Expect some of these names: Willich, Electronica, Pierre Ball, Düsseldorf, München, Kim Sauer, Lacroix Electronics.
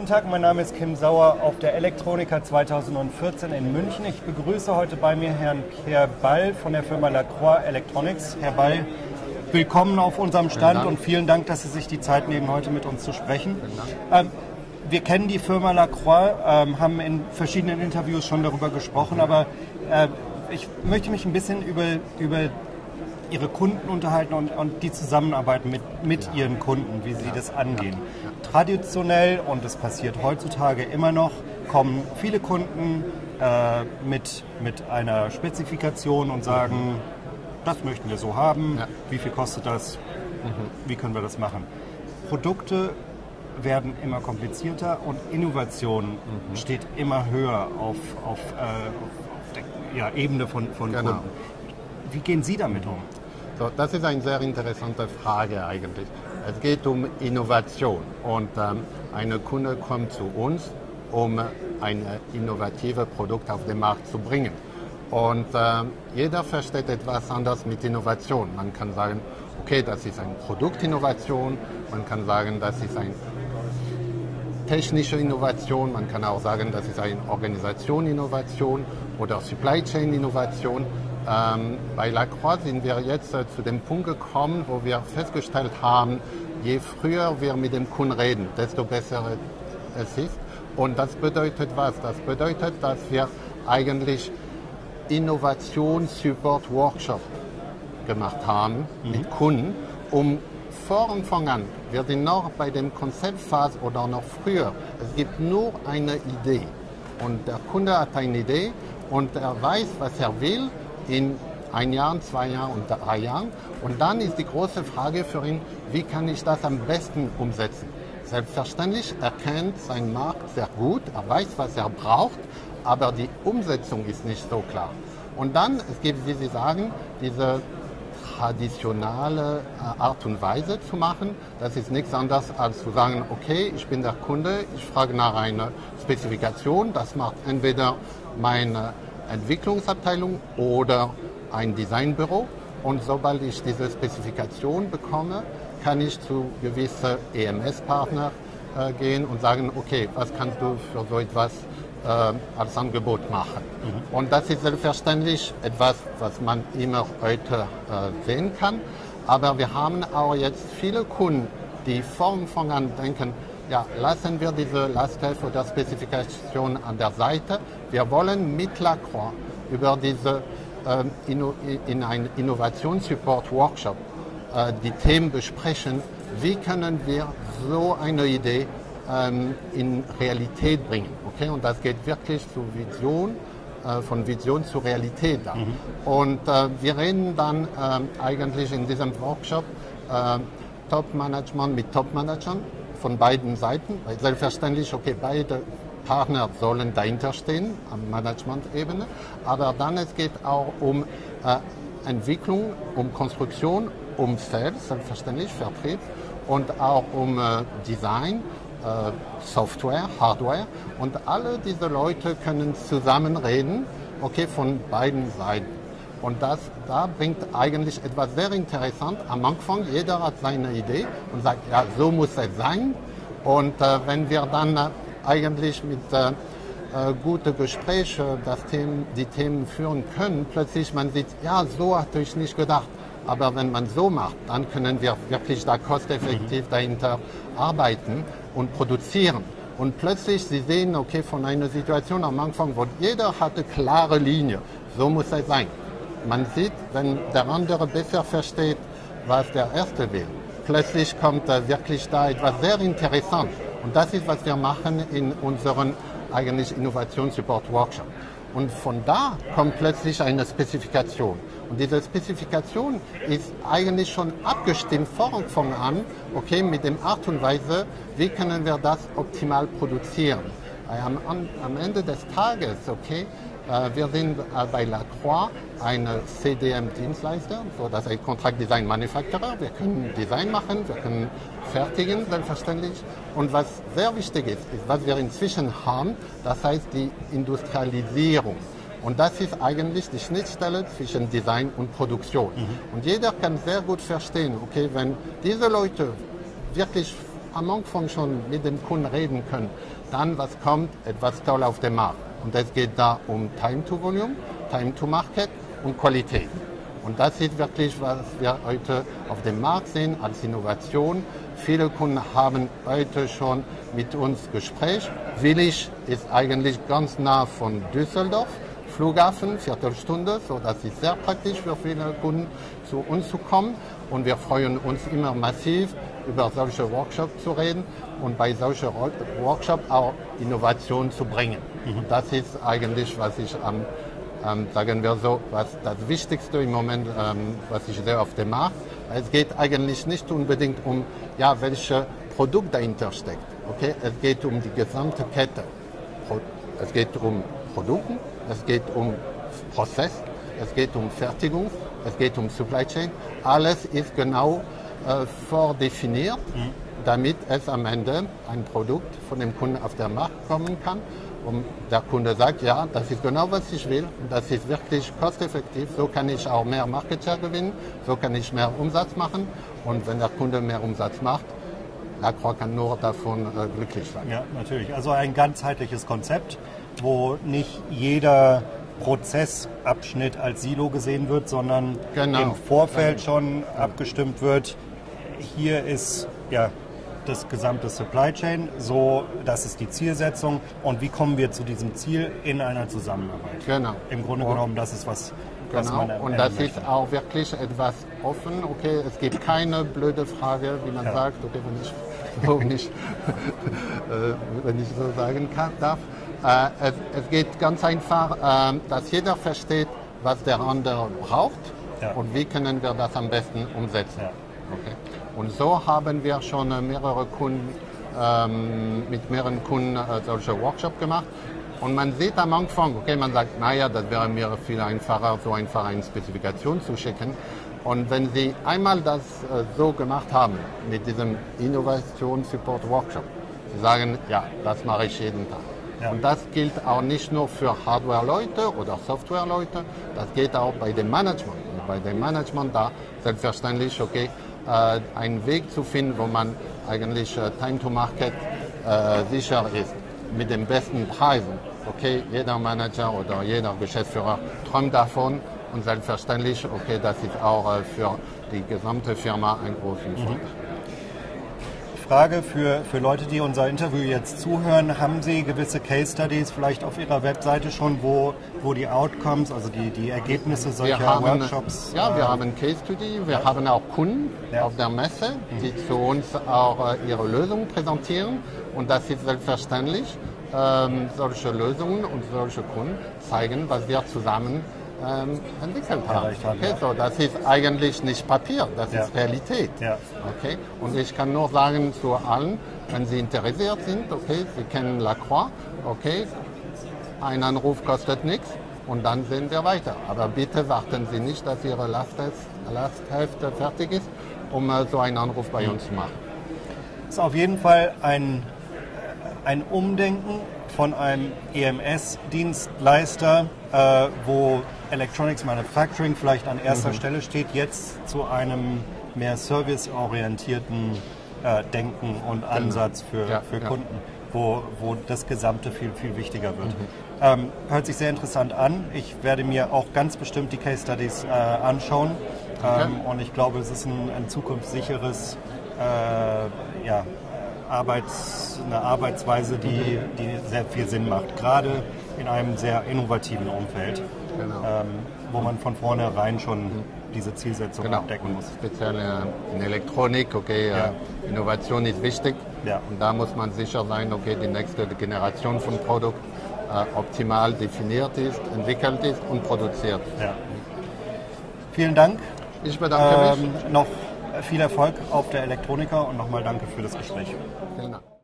Guten Tag, mein Name ist Kim Sauer auf der Electronica 2014 in München. Ich begrüße heute bei mir Herrn Pierre Ball von der Firma Lacroix Electronics. Herr Ball, willkommen auf unserem Stand und vielen Dank, dass Sie sich die Zeit nehmen, heute mit uns zu sprechen. Wir kennen die Firma Lacroix, haben in verschiedenen Interviews schon darüber gesprochen, aber ich möchte mich ein bisschen über Ihre Kunden unterhalten und die Zusammenarbeit mit Ihren Kunden, wie Sie das angehen. Traditionell, und das passiert heutzutage immer noch, kommen viele Kunden mit einer Spezifikation und sagen, das möchten wir so haben, wie viel kostet das, wie können wir das machen. Produkte werden immer komplizierter und Innovation steht immer höher auf der Ebene von Kunden. Wie gehen Sie damit um? So, das ist eine sehr interessante Frage eigentlich. Es geht um Innovation und ein Kunde kommt zu uns, um ein innovatives Produkt auf den Markt zu bringen. Und jeder versteht etwas anders mit Innovation. Man kann sagen, okay, das ist eine Produktinnovation, man kann sagen, das ist eine technische Innovation, man kann auch sagen, das ist eine Organisation-Innovation oder Supply-Chain-Innovation. Bei Lacroix sind wir jetzt zu dem Punkt gekommen, wo wir festgestellt haben, je früher wir mit dem Kunden reden, desto besser es ist. Und das bedeutet was? Das bedeutet, dass wir eigentlich Innovations-Support-Workshop gemacht haben mit Kunden, um vor Anfang an, wir sind noch bei dem Konzeptphase oder noch früher, es gibt nur eine Idee. Und der Kunde hat eine Idee und er weiß, was er will, in 1 Jahr, 2 Jahren und 3 Jahren. Und dann ist die große Frage für ihn, wie kann ich das am besten umsetzen? Selbstverständlich, er kennt seinen Markt sehr gut, er weiß, was er braucht, aber die Umsetzung ist nicht so klar. Und dann, es gibt, wie Sie sagen, diese traditionelle Art und Weise zu machen. Das ist nichts anderes als zu sagen, okay, ich bin der Kunde, ich frage nach einer Spezifikation, das macht entweder meine Entwicklungsabteilung oder ein Designbüro, und sobald ich diese Spezifikation bekomme, kann ich zu gewissen EMS-Partnern gehen und sagen, okay, was kannst du für so etwas als Angebot machen? Und das ist selbstverständlich etwas, was man immer heute sehen kann, aber wir haben auch jetzt viele Kunden, die von an denken, ja, lassen wir diese Lastheft oder Spezifikation an der Seite. Wir wollen mit Lacroix über diese in einen Innovationssupport-Workshop die Themen besprechen. Wie können wir so eine Idee in Realität bringen? Okay? Und das geht wirklich zu Vision, von Vision zu Realität dann. Und wir reden dann eigentlich in diesem Workshop Top-Management mit Top-Managern von beiden Seiten, weil selbstverständlich, okay, beide Partner sollen dahinter stehen, am Management-Ebene, aber dann es geht auch um Entwicklung, um Konstruktion, um Sales, selbstverständlich, Vertrieb und auch um Design, Software, Hardware, und alle diese Leute können zusammen reden, okay, von beiden Seiten. Und das da bringt eigentlich etwas sehr interessant. Am Anfang, jeder hat seine Idee und sagt, ja, so muss es sein. Und wenn wir dann eigentlich mit guten Gesprächen die Themen führen können, plötzlich man sieht, ja, so hatte ich nicht gedacht. Aber wenn man so macht, dann können wir wirklich da kosteffektiv dahinter arbeiten und produzieren. Und plötzlich, Sie sehen, okay, von einer Situation am Anfang, wo jeder hatte klare Linie, so muss es sein. Man sieht, wenn der andere besser versteht, was der Erste will, plötzlich kommt wirklich da etwas sehr interessant. Und das ist, was wir machen in unseren eigentlich Innovationssupport-Workshop. Und von da kommt plötzlich eine Spezifikation. Und diese Spezifikation ist eigentlich schon abgestimmt von Anfang an, okay, mit der Art und Weise, wie können wir das optimal produzieren. Am Ende des Tages, okay, wir sind bei Lacroix ein CDM-Dienstleister, so das heißt Contract Design Manufacturer. Wir können Design machen, wir können fertigen, selbstverständlich. Und was sehr wichtig ist, ist, was wir inzwischen haben, das heißt die Industrialisierung. Und das ist eigentlich die Schnittstelle zwischen Design und Produktion. Und jeder kann sehr gut verstehen, okay, wenn diese Leute wirklich am Anfang schon mit dem Kunden reden können. Dann, was kommt, etwas toll auf den Markt. Und es geht da um Time to Volume, Time to Market und Qualität. Und das ist wirklich, was wir heute auf dem Markt sehen als Innovation. Viele Kunden haben heute schon mit uns Gespräch. Willich ist eigentlich ganz nah von Düsseldorf, Flughafen, Viertelstunde, so das ist sehr praktisch für viele Kunden zu uns zu kommen. Und wir freuen uns immer massiv, über solche Workshops zu reden und bei solchen Workshops auch Innovation zu bringen. Und das ist eigentlich, was ich am sagen wir so, was das Wichtigste im Moment, was ich sehr oft mache. Es geht eigentlich nicht unbedingt um, ja, welches Produkt dahinter steckt. Okay? Es geht um die gesamte Kette. Es geht um Produkte, es geht um Prozess, es geht um Fertigung, es geht um Supply Chain. Alles ist genau vordefiniert, damit es am Ende ein Produkt von dem Kunden auf den Markt kommen kann. Und der Kunde sagt, ja, das ist genau, was ich will. Und das ist wirklich kosteneffektiv. So kann ich auch mehr Market Share gewinnen. So kann ich mehr Umsatz machen. Und wenn der Kunde mehr Umsatz macht, Lacroix kann nur davon glücklich sein. Ja, natürlich. Also ein ganzheitliches Konzept, wo nicht jeder Prozessabschnitt als Silo gesehen wird, sondern im Vorfeld schon abgestimmt wird. Hier ist, ja, das gesamte Supply Chain, so, das ist die Zielsetzung und wie kommen wir zu diesem Ziel in einer Zusammenarbeit. Genau. Im Grunde genommen, das ist was, was man erwähnen und das möchte. Ist auch wirklich etwas offen, okay, es gibt keine blöde Frage, wie man sagt, okay, wenn ich so sagen darf. Es geht ganz einfach, dass jeder versteht, was der andere braucht und wie können wir das am besten umsetzen. Ja. Okay. Und so haben wir schon mehrere Kunden, mit mehreren Kunden solche Workshops gemacht. Und man sieht am Anfang, okay, man sagt, naja, das wäre mir viel einfacher, so einfach eine Spezifikation zu schicken. Und wenn Sie einmal das so gemacht haben, mit diesem Innovation-Support-Workshop, Sie sagen, ja, das mache ich jeden Tag. Ja. Und das gilt auch nicht nur für Hardware-Leute oder Software-Leute, das geht auch bei dem Management. Und bei dem Management da selbstverständlich, okay, einen Weg zu finden, wo man eigentlich Time to Market sicher ist, mit den besten Preisen. Okay, jeder Manager oder jeder Geschäftsführer träumt davon und selbstverständlich, okay, das ist auch für die gesamte Firma ein großer Vorteil. Frage für Leute, die unser Interview jetzt zuhören, haben Sie gewisse Case Studies vielleicht auf Ihrer Webseite schon, wo die Outcomes, also die Ergebnisse solcher Workshops? Ja, wir haben Case Study, wir haben auch Kunden auf der Messe, die zu uns auch ihre Lösungen präsentieren und das ist selbstverständlich. Solche Lösungen und solche Kunden zeigen, was wir zusammen entwickelt haben. Okay, so, das ist eigentlich nicht Papier, das ist Realität. Ja. Okay? Und ich kann nur sagen zu allen, wenn Sie interessiert sind, okay, Sie kennen Lacroix, okay, ein Anruf kostet nichts und dann sehen wir weiter. Aber bitte warten Sie nicht, dass Ihre Lasthälfte fertig ist, um so einen Anruf bei uns zu machen. Das ist auf jeden Fall ein Umdenken von einem EMS-Dienstleister, wo Electronics Manufacturing vielleicht an erster Stelle steht, jetzt zu einem mehr serviceorientierten Denken und Ansatz für Kunden, wo das Gesamte viel, viel wichtiger wird. Hört sich sehr interessant an. Ich werde mir auch ganz bestimmt die Case Studies anschauen und ich glaube, es ist ein zukunftssicheres eine Arbeitsweise, die sehr viel Sinn macht, gerade in einem sehr innovativen Umfeld, wo man von vornherein schon diese Zielsetzung abdecken muss. Speziell in Elektronik, okay, Innovation ist wichtig und da muss man sicher sein, okay, die nächste Generation von Produkt optimal definiert ist, entwickelt ist und produziert. Ja. Vielen Dank. Ich bedanke mich. Viel Erfolg auf der Electronica und nochmal danke für das Gespräch. Vielen Dank.